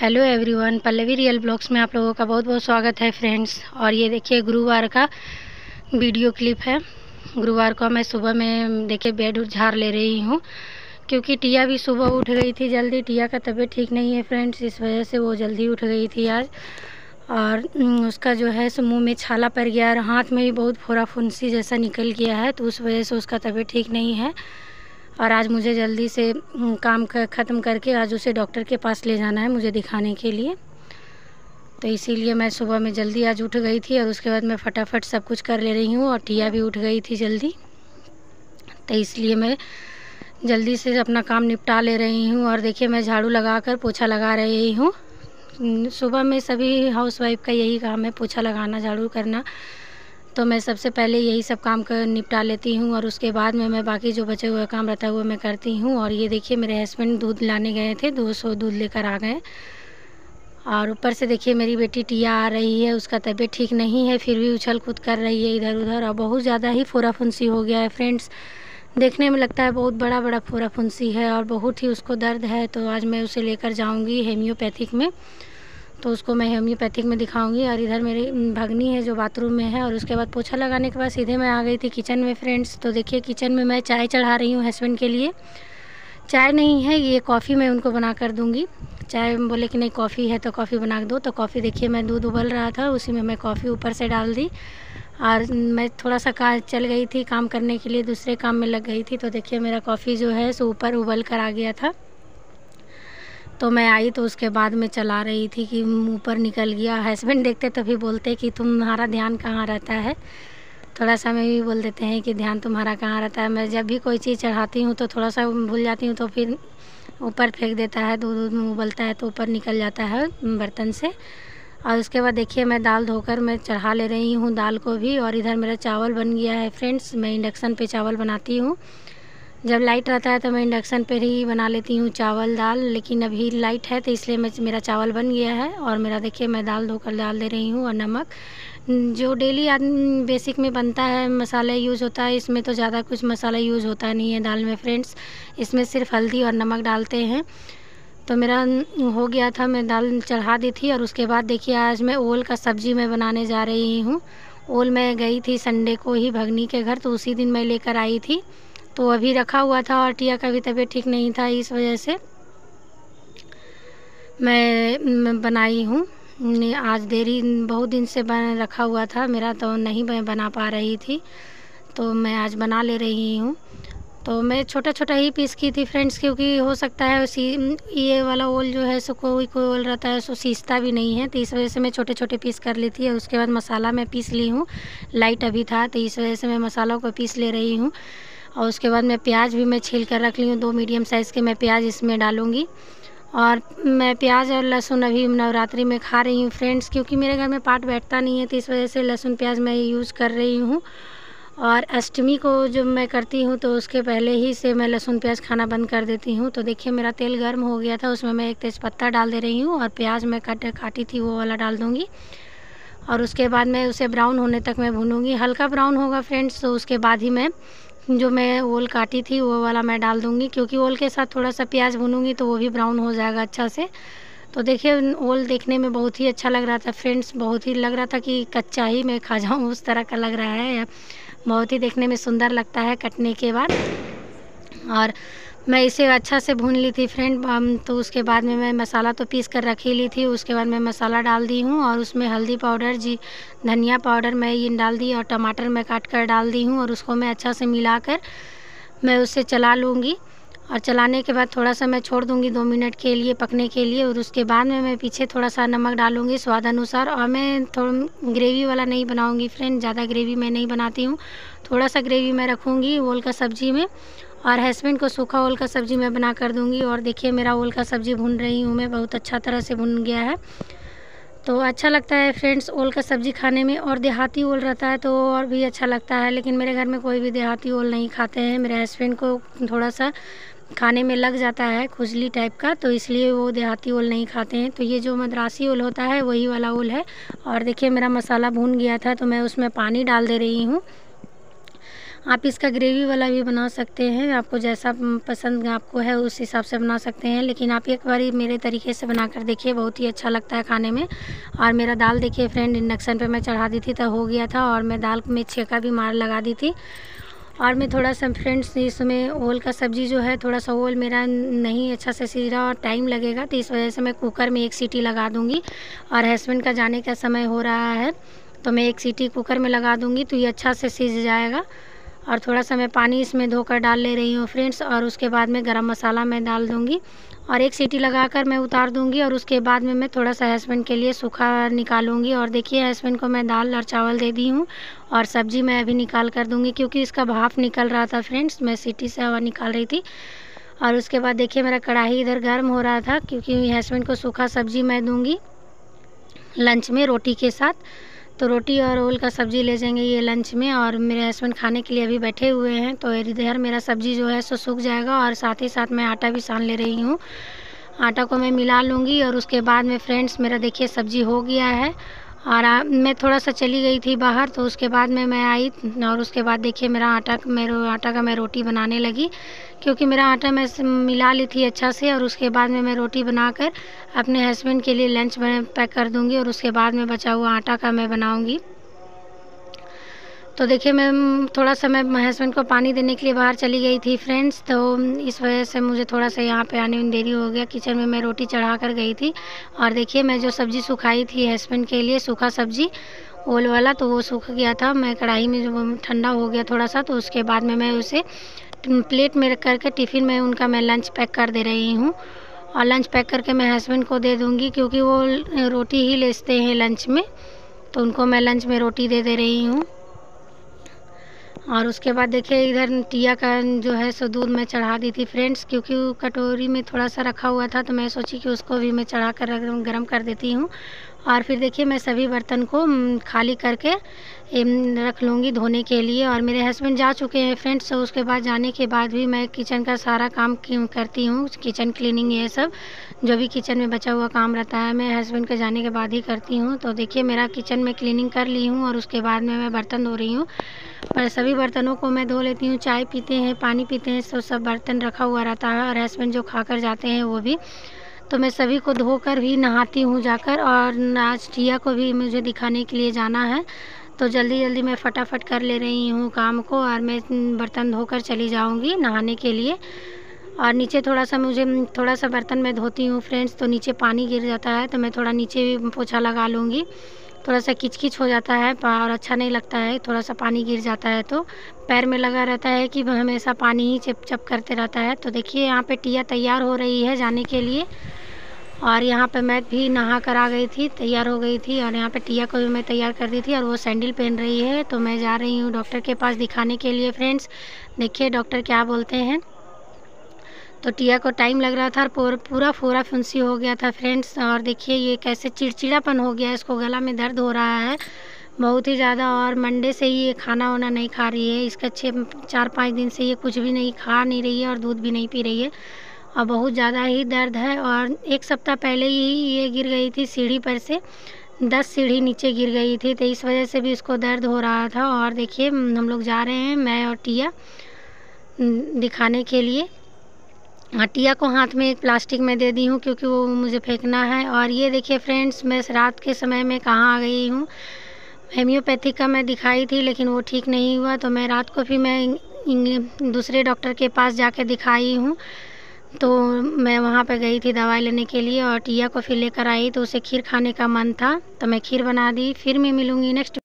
Hello everyone, Pallavi real blogs में आप लोगों का बहुत बहुत स्वागत है फ्रेंड्स। और ये देखिए गुरुवार का वीडियो क्लिप है। गुरुवार को मैं सुबह में देखिए बेड झाड़ ले रही हूँ, क्योंकि टिया भी सुबह उठ गई थी जल्दी। टिया का तबीयत ठीक नहीं है फ्रेंड्स, इस वजह से वो जल्दी उठ गई थी आज। और उसका जो है सो मुँह में छाला पड़ गया और हाथ में भी बहुत फोड़ा फुंसी जैसा निकल गया है, तो उस वजह से उसका तबीयत ठीक नहीं है। और आज मुझे जल्दी से काम ख़त्म करके आज उसे डॉक्टर के पास ले जाना है मुझे दिखाने के लिए, तो इसीलिए मैं सुबह में जल्दी आज उठ गई थी। और उसके बाद मैं फटाफट सब कुछ कर ले रही हूँ, और टिया भी उठ गई थी जल्दी, तो इसलिए मैं जल्दी से अपना काम निपटा ले रही हूँ। और देखिए मैं झाड़ू लगा कर पोछा लगा रही हूँ। सुबह में सभी हाउसवाइफ का यही काम है, पोछा लगाना, झाड़ू करना, तो मैं सबसे पहले यही सब काम कर निपटा लेती हूँ। और उसके बाद में मैं बाकी जो बचे हुए काम रहता है वो मैं करती हूँ। और ये देखिए मेरे हस्बैंड दूध लाने गए थे, 200 दूध लेकर आ गए। और ऊपर से देखिए मेरी बेटी टिया आ रही है, उसका तबीयत ठीक नहीं है, फिर भी उछल कूद कर रही है इधर उधर। और बहुत ज़्यादा ही फोड़ा फुंसी हो गया है फ्रेंड्स, देखने में लगता है बहुत बड़ा बड़ा फोड़ा फुंसी है और बहुत ही उसको दर्द है। तो आज मैं उसे लेकर जाऊँगी होम्योपैथिक में, तो उसको मैं होम्योपैथिक में दिखाऊंगी। और इधर मेरी भगनी है जो बाथरूम में है। और उसके बाद पोछा लगाने के बाद सीधे मैं आ गई थी किचन में फ्रेंड्स। तो देखिए किचन में मैं चाय चढ़ा रही हूँ हस्बैंड के लिए। चाय नहीं है, ये कॉफ़ी मैं उनको बना कर दूँगी। चाय बोले कि नहीं कॉफ़ी है तो कॉफ़ी बना दो, तो कॉफ़ी देखिए मैं दूध उबल रहा था उसी में मैं कॉफ़ी ऊपर से डाल दी। और मैं थोड़ा सा चल गई थी काम करने के लिए, दूसरे काम में लग गई थी। तो देखिए मेरा कॉफ़ी जो है सो ऊपर उबल कर आ गया था, तो मैं आई तो उसके बाद मैं चला रही थी कि ऊपर निकल गया। हस्बैंड देखते तभी बोलते कि तुम्हारा ध्यान कहाँ रहता है, थोड़ा सा मैं भी बोल देते हैं कि ध्यान तुम्हारा कहाँ रहता है। मैं जब भी कोई चीज़ चढ़ाती हूँ तो थोड़ा सा भूल जाती हूँ, तो फिर ऊपर फेंक देता है, दूध में उबलता है तो ऊपर निकल जाता है बर्तन से। और उसके बाद देखिए मैं दाल धोकर मैं चढ़ा ले रही हूँ दाल को भी। और इधर मेरा चावल बन गया है फ्रेंड्स। मैं इंडक्शन पर चावल बनाती हूँ, जब लाइट रहता है तो मैं इंडक्शन पर ही बना लेती हूँ चावल दाल, लेकिन अभी लाइट है तो इसलिए मेरा चावल बन गया है। और मेरा देखिए मैं दाल धोकर डाल दे रही हूँ। और नमक जो डेली बेसिक में बनता है मसाला यूज़ होता है, इसमें तो ज़्यादा कुछ मसाला यूज़ होता नहीं है दाल में फ्रेंड्स, इसमें सिर्फ हल्दी और नमक डालते हैं। तो मेरा हो गया था, मैं दाल चढ़ा दी थी। और उसके बाद देखिए आज मैं ओल का सब्ज़ी मैं बनाने जा रही हूँ। ओल मैं गई थी संडे को ही भगनी के घर, तो उसी दिन मैं लेकर आई थी, तो अभी रखा हुआ था। और टिया का भी तबीयत ठीक नहीं था, इस वजह से मैं बनाई हूँ आज देरी, बहुत दिन से रखा हुआ था मेरा, तो नहीं मैं बना पा रही थी, तो मैं आज बना ले रही हूँ। तो मैं छोटा छोटा ही पीस की थी फ्रेंड्स, क्योंकि हो सकता है ये वाला ओल जो है सो कोई ओल रहता है सो सीसता भी नहीं है, तो इस वजह से मैं छोटे छोटे पीस कर ली थी। और उसके बाद मसाला मैं पीस ली हूँ, लाइट अभी था तो इस वजह से मैं मसालों को पीस ले रही हूँ। और उसके बाद मैं प्याज भी मैं छील कर रख ली हूँ, 2 मीडियम साइज़ के मैं प्याज इसमें डालूँगी। और मैं प्याज और लहसुन अभी नवरात्रि में खा रही हूँ फ्रेंड्स, क्योंकि मेरे घर में पाट बैठता नहीं है, तो इस वजह से लहसुन प्याज मैं यूज़ कर रही हूँ। और अष्टमी को जब मैं करती हूँ तो उसके पहले ही से मैं लहसुन प्याज खाना बंद कर देती हूँ। तो देखिए मेरा तेल गर्म हो गया था, उसमें मैं एक तेज़पत्ता डाल दे रही हूँ और प्याज मैं काटी थी वो वाला डाल दूँगी। और उसके बाद मैं उसे ब्राउन होने तक मैं भूनूँगी, हल्का ब्राउन होगा फ्रेंड्स, तो उसके बाद ही मैं ओल काटी थी वो वाला मैं डाल दूँगी, क्योंकि ओल के साथ थोड़ा सा प्याज भूनूँगी तो वो भी ब्राउन हो जाएगा अच्छा से। तो देखिए ओल देखने में बहुत ही अच्छा लग रहा था फ्रेंड्स, बहुत ही लग रहा था कि कच्चा ही मैं खा जाऊँ उस तरह का लग रहा है, बहुत ही देखने में सुंदर लगता है कटने के बाद। और मैं इसे अच्छा से भून ली थी फ्रेंड। तो उसके बाद में मैं मसाला तो पीस कर रख ही ली थी, उसके बाद मैं मसाला डाल दी हूँ। और उसमें हल्दी पाउडर, धनिया पाउडर मैं ये डाल दी, और टमाटर मैं काट कर डाल दी हूँ। और उसको मैं अच्छा से मिला कर मैं उसे चला लूँगी। और चलाने के बाद थोड़ा सा मैं छोड़ दूँगी 2 मिनट के लिए पकने के लिए। और उसके बाद में मैं पीछे थोड़ा सा नमक डालूँगी स्वाद अनुसार। और मैं थोड़ा ग्रेवी वाला नहीं बनाऊँगी फ्रेंड, ज़्यादा ग्रेवी मैं नहीं बनाती हूँ, थोड़ा सा ग्रेवी मैं रखूँगी ओल का सब्ज़ी में। और हस्बैंड को सूखा ओल का सब्ज़ी मैं बना कर दूँगी। और देखिए मेरा ओल का सब्ज़ी भून रही हूँ मैं, बहुत अच्छा तरह से भुन गया है, तो अच्छा लगता है फ्रेंड्स ओल का सब्ज़ी खाने में। और देहाती ओल रहता है तो और भी अच्छा लगता है, लेकिन मेरे घर में कोई भी देहाती ओल नहीं खाते हैं। मेरे हस्बैंड को थोड़ा सा खाने में लग जाता है खुजली टाइप का, तो इसलिए वो देहाती ओल नहीं खाते हैं। तो ये जो मद्रासी ओल होता है वही वाला ओल है। और देखिए मेरा मसाला भून गया था, तो मैं उसमें पानी डाल दे रही हूँ। आप इसका ग्रेवी वाला भी बना सकते हैं, आपको जैसा पसंद आपको है उस हिसाब से बना सकते हैं। लेकिन आप एक बार मेरे तरीके से बनाकर देखिए, बहुत ही अच्छा लगता है खाने में। और मेरा दाल देखिए फ्रेंड इंडक्शन पे मैं चढ़ा दी थी तो हो गया था, और मैं दाल में छेका भी मार लगा दी थी। और मैं थोड़ा सा फ्रेंड्स इसमें ओल का सब्ज़ी जो है थोड़ा सा ओल मेरा नहीं अच्छा से सीधा और टाइम लगेगा, तो इस वजह से मैं कुकर में एक सीटी लगा दूँगी। और हस्बैंड का जाने का समय हो रहा है तो मैं एक सीटी कुकर में लगा दूँगी तो ये अच्छा से सीज जाएगा। और थोड़ा सा मैं पानी इसमें धोकर डाल ले रही हूँ फ्रेंड्स, और उसके बाद में गरम मसाला मैं डाल दूँगी और एक सीटी लगाकर मैं उतार दूँगी। और उसके बाद में मैं थोड़ा सा हस्बैंड के लिए सूखा निकालूँगी। और देखिए हस्बैंड को मैं दाल और चावल दे दी हूँ, और सब्ज़ी मैं अभी निकाल कर दूँगी क्योंकि इसका भाप निकल रहा था फ्रेंड्स, मैं सीटी से हवा निकाल रही थी। और उसके बाद देखिए मेरा कढ़ाई इधर गर्म हो रहा था क्योंकि हस्बैंड को सूखा सब्ज़ी मैं दूँगी लंच में रोटी के साथ, तो रोटी और ओल का सब्ज़ी ले जाएंगे ये लंच में। और मेरे हस्बैंड खाने के लिए अभी बैठे हुए हैं, तो इधर मेरा सब्ज़ी जो है सो सूख जाएगा। और साथ ही साथ मैं आटा भी सान ले रही हूँ, आटा को मैं मिला लूँगी। और उसके बाद में फ्रेंड्स मेरा देखिए सब्ज़ी हो गया है। और मैं थोड़ा सा चली गई थी बाहर, तो उसके बाद में मैं आई और उसके बाद देखिए मेरा आटा का मैं रोटी बनाने लगी क्योंकि मेरा आटा मैं मिला ली थी अच्छा से। और उसके बाद में मैं रोटी बनाकर अपने हस्बैंड के लिए लंच पैक कर दूंगी, और उसके बाद में बचा हुआ आटा का मैं बनाऊंगी। तो देखिए मैं हस्बैंड को पानी देने के लिए बाहर चली गई थी फ्रेंड्स, तो इस वजह से मुझे थोड़ा सा यहाँ पे आने में देरी हो गया। किचन में मैं रोटी चढ़ा कर गई थी, और देखिए मैं जो सब्ज़ी सुखाई थी हस्बैंड के लिए सूखा सब्ज़ी ओल वाला, तो वो सूख गया था। मैं कढ़ाई में जो ठंडा हो गया थोड़ा सा, तो उसके बाद में मैं उसे प्लेट में रख करके टिफ़िन में उनका मैं लंच पैक कर दे रही हूँ। और लंच पैक करके मैं हस्बैंड को दे दूँगी क्योंकि वो रोटी ही लेते हैं लंच में, तो उनको मैं लंच में रोटी दे रही हूँ। और उसके बाद देखिए इधर टिया का जो है सो दूध मैं चढ़ा दी थी फ्रेंड्स क्योंकि कटोरी में थोड़ा सा रखा हुआ था, तो मैं सोची कि उसको भी मैं चढ़ा कर गर्म कर देती हूँ। और फिर देखिए मैं सभी बर्तन को खाली करके रख लूँगी धोने के लिए। और मेरे हस्बैंड जा चुके हैं फ्रेंड्स, तो उसके बाद जाने के बाद भी मैं किचन का सारा काम करती हूँ, किचन क्लीनिंग ये सब जो भी किचन में बचा हुआ काम रहता है मैं हस्बैंड के जाने के बाद ही करती हूँ। तो देखिए मेरा किचन में क्लीनिंग कर ली हूँ, और उसके बाद में मैं बर्तन धो रही हूँ। और सभी बर्तनों को मैं धो लेती हूँ, चाय पीते हैं पानी पीते हैं तो सब बर्तन रखा हुआ रहता है, और हस्बैंड जो खा कर जाते हैं वो भी, तो मैं सभी को धोकर भी नहाती हूँ जाकर। और आज टिया को भी मुझे दिखाने के लिए जाना है, तो जल्दी जल्दी मैं फटाफट कर ले रही हूँ काम को, और मैं बर्तन धोकर चली जाऊँगी नहाने के लिए। और नीचे थोड़ा सा बर्तन मैं धोती हूँ फ्रेंड्स, तो नीचे पानी गिर जाता है, तो मैं थोड़ा नीचे भी पोछा लगा लूँगी। थोड़ा सा किचकिच हो जाता है और अच्छा नहीं लगता है, थोड़ा सा पानी गिर जाता है तो पैर में लगा रहता है कि हमेशा पानी ही चिप चिप करते रहता है। तो देखिए यहाँ पे टिया तैयार हो रही है जाने के लिए, और यहाँ पे मैं भी नहा कर आ गई थी, तैयार हो गई थी। और यहाँ पे टिया को भी मैं तैयार कर दी थी, और वो सैंडल पहन रही है। तो मैं जा रही हूँ डॉक्टर के पास दिखाने के लिए फ्रेंड्स, देखिए डॉक्टर क्या बोलते हैं। तो टिया को टाइम लग रहा था और पूरा फोड़ा फुंसी हो गया था फ्रेंड्स। और देखिए ये कैसे चिड़चिड़ापन हो गया, इसको गला में दर्द हो रहा है बहुत ही ज़्यादा। और मंडे से ही ये खाना वाना नहीं खा रही है, इसका 4-5 दिन से ये कुछ भी नहीं खा नहीं रही है और दूध भी नहीं पी रही है, और बहुत ज़्यादा ही दर्द है। और 1 सप्ताह पहले ही ये गिर गई थी सीढ़ी पर से, 10 सीढ़ी नीचे गिर गई थी, तो इस वजह से भी इसको दर्द हो रहा था। और देखिए हम लोग जा रहे हैं मैं और टिया दिखाने के लिए। टिया को हाथ में एक प्लास्टिक में दे दी हूँ क्योंकि वो मुझे फेंकना है। और ये देखिए फ्रेंड्स मैं रात के समय में कहाँ आ गई हूँ, होम्योपैथिक का मैं दिखाई थी लेकिन वो ठीक नहीं हुआ, तो मैं रात को फिर मैं दूसरे डॉक्टर के पास जाके दिखाई हूँ। तो मैं वहाँ पे गई थी दवाई लेने के लिए, और टिया को फिर लेकर आई, तो उसे खीर खाने का मन था तो मैं खीर बना दी। फिर मैं मिलूँगी नेक्स्ट